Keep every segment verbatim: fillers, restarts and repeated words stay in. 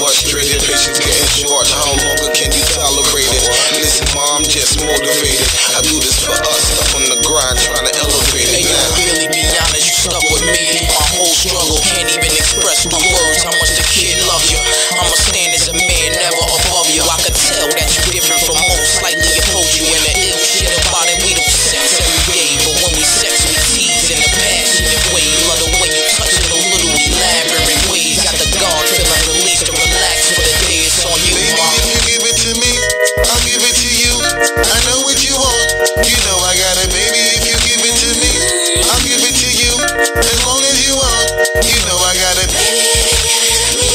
Frustrated, patience getting short. How longer can you tolerate it? Listen, ma, I'm just motivated. I do this for us, stuff on the grind, trying to elevate it. Hey, yo, really be honest, you stuck with me. My whole struggle can't even express with words how much the kid loves you. I'ma stand as a man, never above you. I could tell that you different from most. Slightly approach you in the ill shit about it. We don't sex every day, but when we sex, we tease in the passionate way. Love the way you touch it, a little elaborate ways. Got the guard feeling released to relax for the day it's on you. Baby, if you give it to me, I'll give it to you. I know what you want, you know I got it. Baby, if you give it to me, I'll give it to you. As long as you want, you know I got it. Baby, if you give it to me,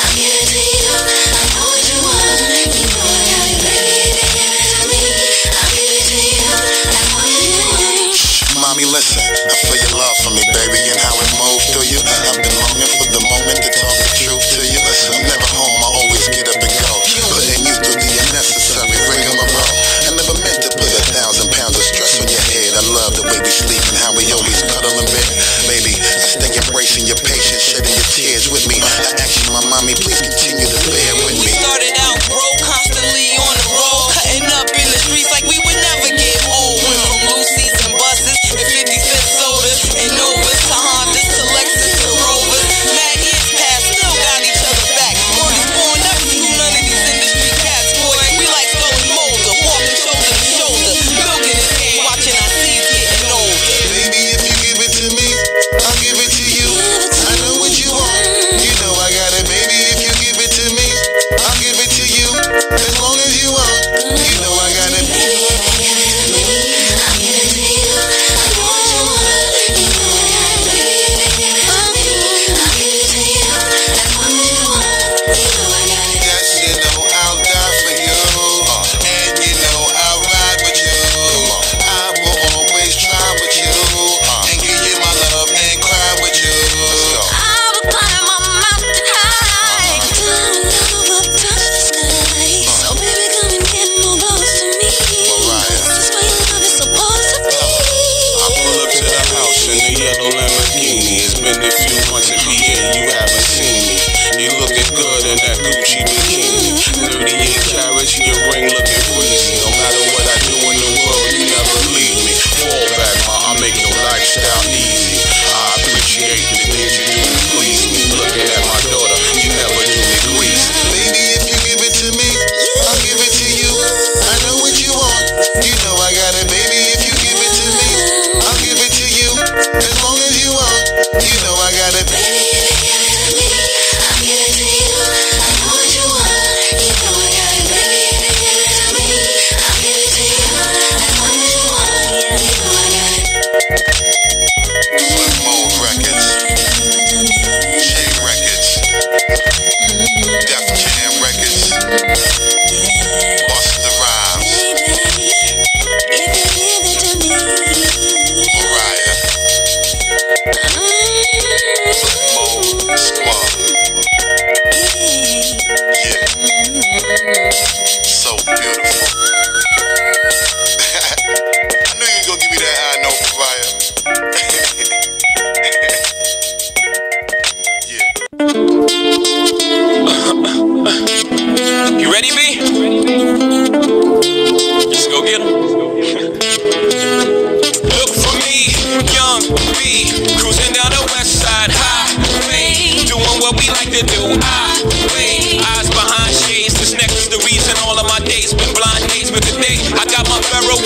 I'll give it to you. I know what you want, you know I got it. Baby, if you give it to me, I'll give it to you. As long as you want. Shh, mommy, listen, I feel your love for me, baby, and how it moves through you. I've been longing for the moment to talk the truth to you. Listen, I'm never home, I always get up and go. Putting you through the unnecessary ring on my road. I never meant to put a thousand pounds of stress on your head. I love the way we sleep and how we always cuddle in bed. Baby, I stay embracing your patience, shedding your tears with me. I ask you, my mommy, please continue to bear with me. We started out broke, constantly on the road, cutting up in the streets like we would never get old. Went from loose seats and buses and fifty-fifth sodas and Novas to Hondas to Lexus to Rovers. Mad years past, still got each other back. Morty's born, never knew none of these industry cats, boy. We like throwing molder, walking shoulder to shoulder, milking this game, watching our seeds getting older. Baby, if you give it to me, I'll give it to you. I know what you want, you know I got it. Baby, if you give it to me, I'll give it to you. As long as you want, you know I got it. Baby, if you give it to me, I'll give it to you. I know what you want, you know I got it. Baby, if you give it to me, I'll give it to you. As long as you want, you know I got it. That shit, no, I'll die for you. And you know I'll ride with you. I will always try with you. And give you my love and cry with you. I would climb a mountain high, down low but touch the sky. So baby, come and get more close to me. This is where your love is supposed to be. I pull up to the house in the yellow Lamborghini. It's been a few months in P A, you haven't seen me. You looking good in that Gucci bikini. thirty-eight carats, your ring looking breezy. No matter what I do in the world, you never leave me. Fall back, ma, I make your lifestyle easy. I appreciate the things you do to please me. Looking at my daughter, you never do me greasy. Baby, if you give it to me, I'll give it to you. I know what you want, you know I got it. Baby, if you give it to me, I'll give it to you. As long as you want, you know I got it. Baby, if you give it to me, I'll give it to you. I know what you want, you know I got it. Baby, if you give it to me,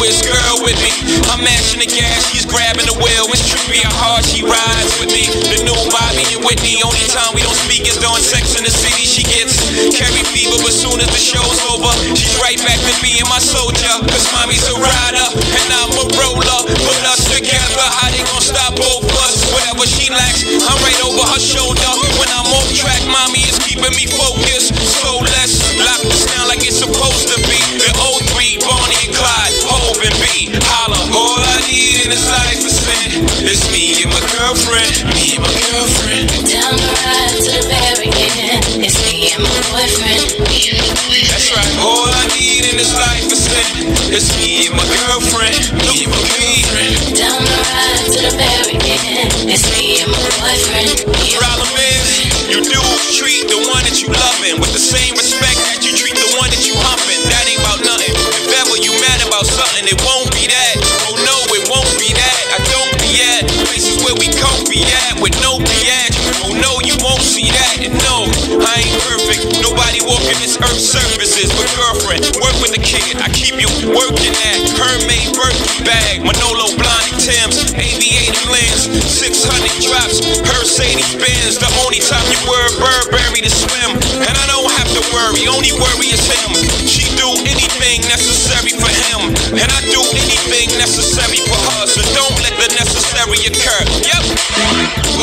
wish girl with me. I'm mashing the gas, she's grabbing the wheel. It's trippy how hard she rides with me. The new Bobby and Whitney, only time we don't speak is during Sex in the City. She gets carry fever, but soon as the show's over, she's right back to being my soldier. Cause mommy's a rider, and I'm a roller. Put us together, how they gon' stop both us? Whatever she lacks, I'm right over her shoulder. When I'm off track, mommy is keeping me focused. So let's lock this down like it's supposed to be. The O three, Bonnie and Clyde, Hov and B. Holla, all I need in this life is sin. It's me and my girlfriend, me and my girlfriend. Down the ride to the barricade, it's me and my boyfriend, me and my boyfriend. That's right, all I need in this life is sin. It's me and my girlfriend, me and my girlfriend. Down the ride to the barricade, it's me and my boyfriend. The problem is, you do treat the one that you loving with the same respect that you treat the one that you humping. That ain't about nothing. If ever you mad about something, it won't be that. Oh no, it won't be that. I don't be at places where we can't be at with no biatch. Oh no, you won't see that. And no, I ain't perfect. Nobody walking this earth surfaces. But girlfriend, work with the kid. I keep you working at Hermaid birthday bag, Manolo Blahnik Timbs, aviator lens, six hundred drops, Mercedes Benz. The only time you wear Burberry to swim, and I don't have to worry. Only worry is him. She do anything necessary for him, and I do anything necessary for her. So don't let the necessary occur. Yep.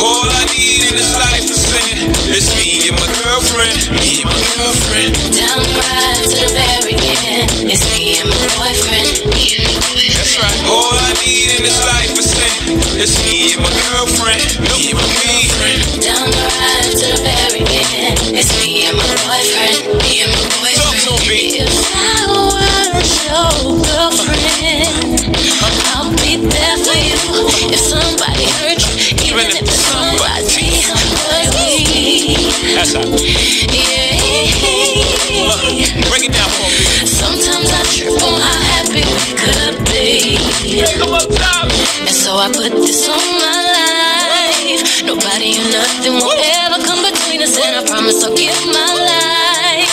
All I need in this life is sin. It's me and my girlfriend, me and my girlfriend. Down the ride to the barricade, it's me and my boyfriend, me and my boyfriend. That's right. All I need in this life is sin. It's me and my girlfriend, me and my girlfriend. Down the ride to the barricade, it's me and my boyfriend, me and my boyfriend. Talk to me. If I were your girlfriend, I'll be there for you. If somebody hurt you, even if it's somebody hurt me. That's right. Yeah. Look, break it down for me. Sometimes I trip on how happy we could be. And so I put this on my life. Nobody or nothing will ever come between us, and I promise I'll give my life.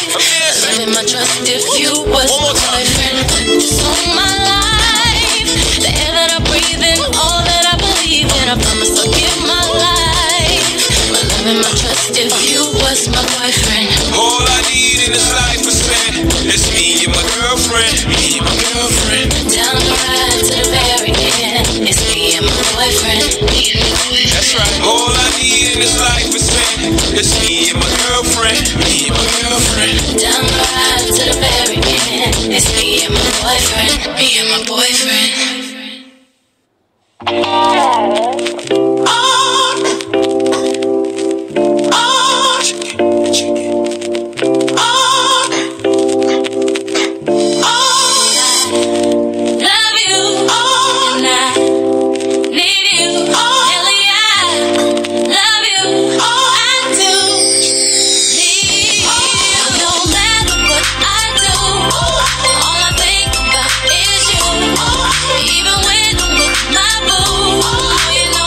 Living my trust if you was my boyfriend. Put this on my life. The air that I breathe in, all that I believe in, I promise I'll give my life. My love and my trust if you was my boyfriend. All I need in this life is sin. It's me and my girlfriend, me and my girlfriend. Down the ride to the barricade, it's me and my boyfriend, me and my boyfriend. That's right. All I need in this life is sin. It's me and my girlfriend, me and my girlfriend. Down the ride to the barricade, it's me and my boyfriend, me and my boyfriend. Even when I'm with my boo, you know I'm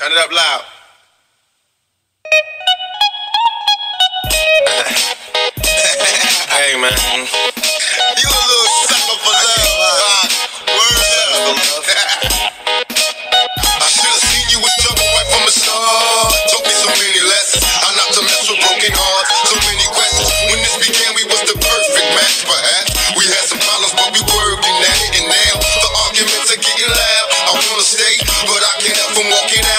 Turn it up loud. Hey, man. You a little sucker for love. Word up. I should have seen you with trouble right from the start. Taught me so many lessons. I'm not to mess with broken hearts. So many questions. When this began, we was the perfect match, perhaps. We had some problems, but we working at it. And now the arguments are getting loud. I wanna stay, but I can't help from walking out.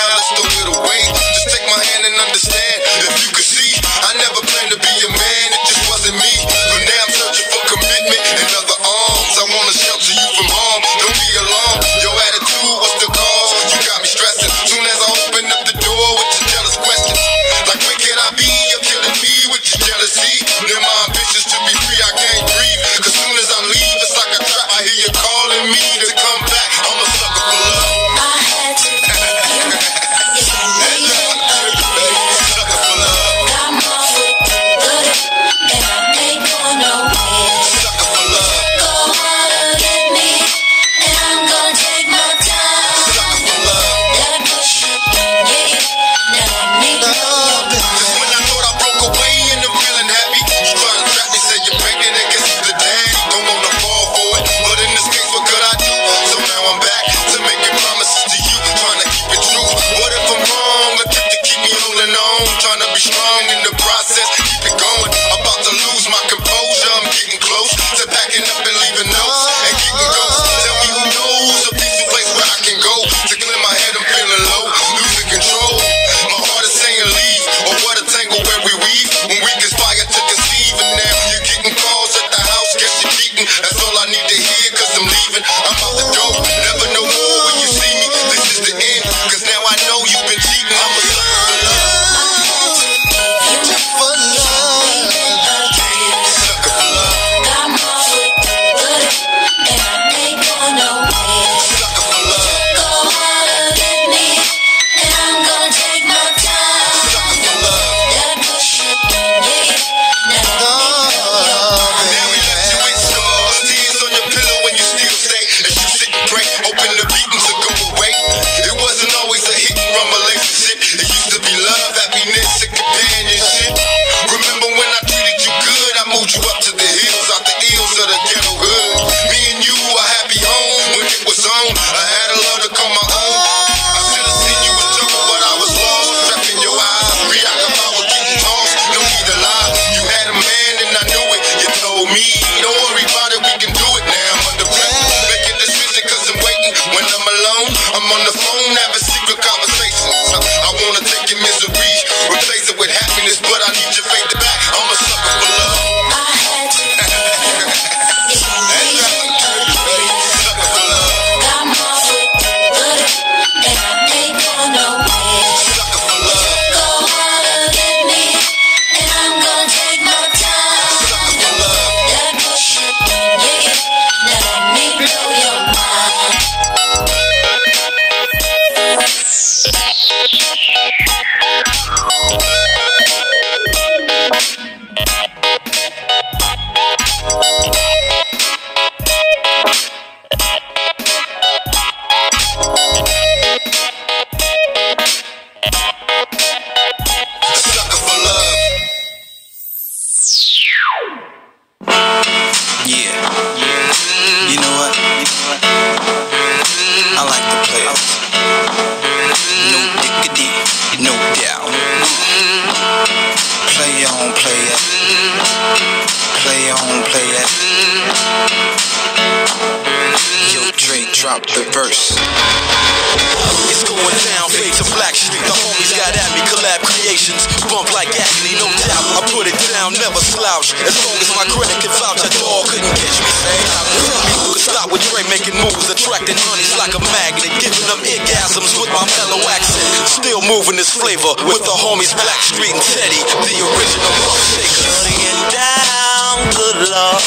Never slouch, as long as my credit can vouch, that dog couldn't catch me. stop when you ain't making moves, attracting honeys like a magnet, giving them orgasms with my mellow accent. Still moving this flavor with the homies Blackstreet and Teddy, the original rough shakers. Shutting down, good lord,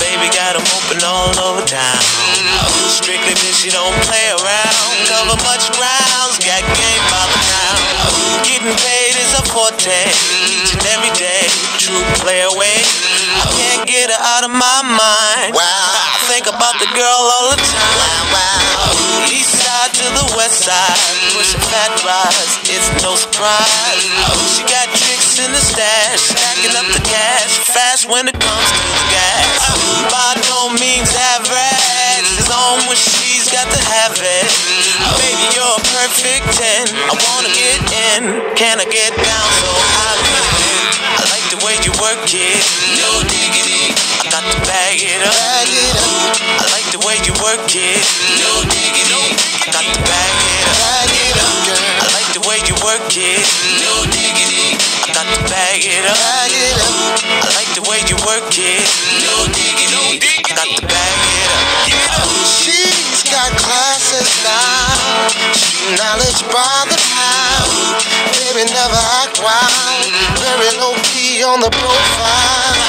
baby got them open all over town. Strictly bitch, you don't play around, cover much grounds, got game by the town. Getting paid is a forte, each and every day, true play away. I can't get her out of my mind. Wow. I think about the girl all the time. Wow. East side to the west side, push a fat rise, it's no surprise. She got tricks in the stash, stacking up the cash, fast when it comes to the gas. By no means average, it's on when she's got to have it. Baby, you're a perfect ten, I wanna get in, can I get down so I can? I like the way you work it, no diggity, I got to bag it up. I like the way you work it, no diggity, I got to bag it up. I like the way you work it, no diggity, I got to bag it up. I like the way you work it, no diggity, I got to bag it up. She's got classes now, knowledge by the pound. Baby never act wild, very low key on the profile.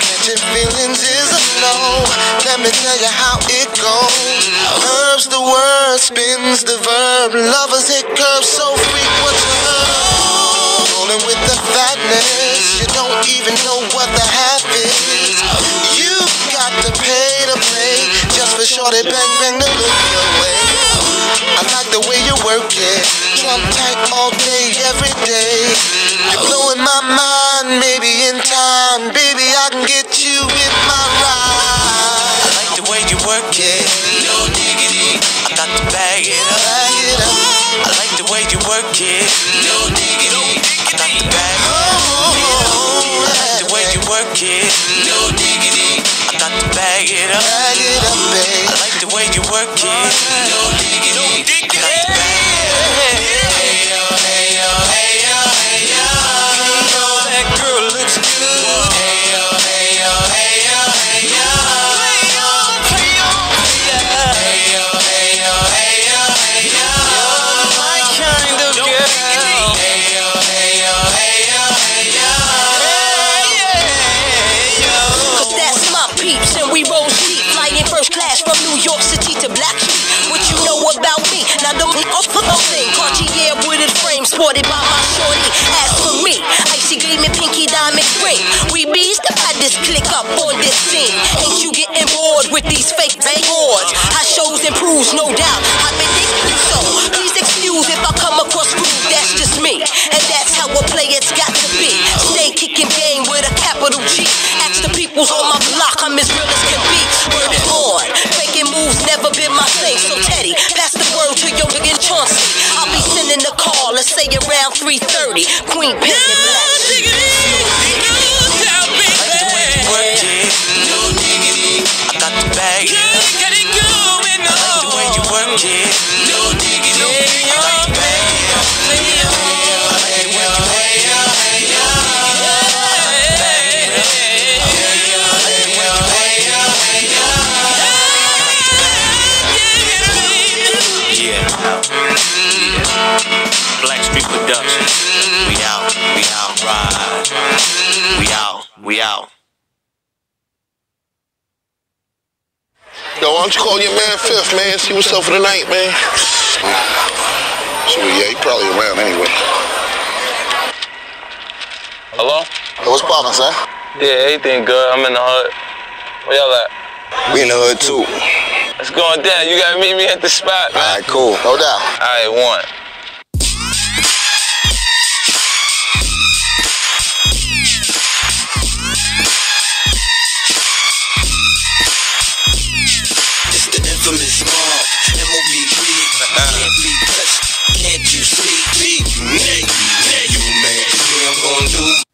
Catching feelings is a no, let me tell you how it goes. Herbs the word, spins the verb, lovers hit curves so frequent to her. Rolling with the fatness, you don't even know what the half is. You got to pay to play, just for shorty bang bang to look your way. I like the way you work it, drop tight all day, every day. You're blowing my mind, maybe in time, baby, I can get you in my ride. I like the way you work it, no diggity, I got to bag it up. I like the way you work it, no diggity, I got to bag it up. I like the way you work it, no diggity, I got to bag it up. I like the way you work it, no diggity, I got to bag it up. Supported by my shorty, as for me, icy gleaming, pinky diamond ring. We beast if I just click up on this scene. Ain't you getting bored with these fake rewards? I shows and proves, no doubt, I've been thinking so. Please excuse if I come across rude, that's just me. And that's how a player's got to be. Stay kicking game with a capital G. Ask the peoples on my block, I'm as real as can be. Word is born, faking moves never been my thing. So Teddy, pass the word to your nigga Chauncey. I'll be sending a call, let's say around three thirty. Queen Penny Black. We out. Yo, why don't you call your man Fifth, man? See what's up for the night, man. So, yeah, he probably around anyway. Hello? Yo, what's poppin', son? Yeah, everything good. I'm in the hood. Where y'all at? We in the hood, too. It's going down. You gotta meet me at the spot, man. All right, cool. No doubt. All right, one. Can't you sleep? Now you mad, yeah, I'm gon' do